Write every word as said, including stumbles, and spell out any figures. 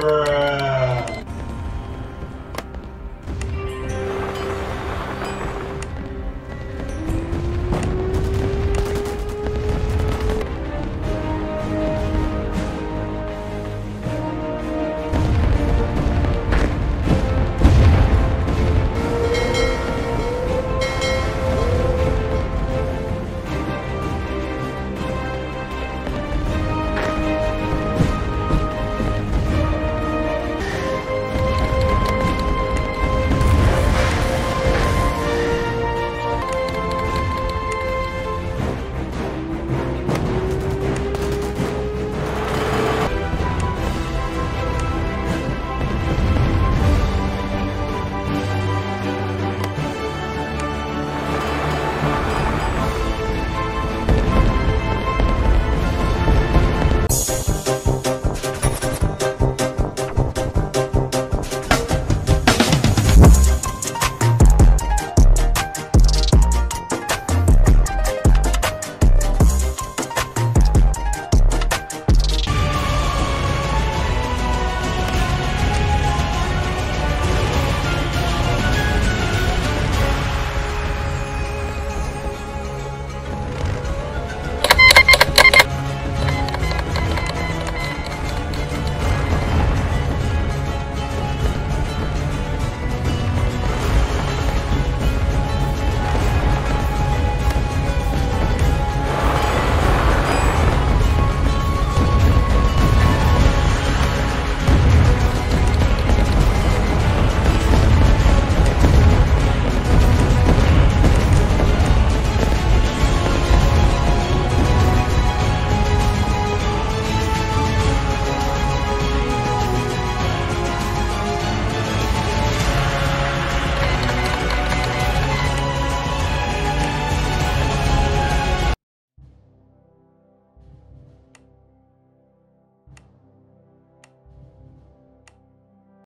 for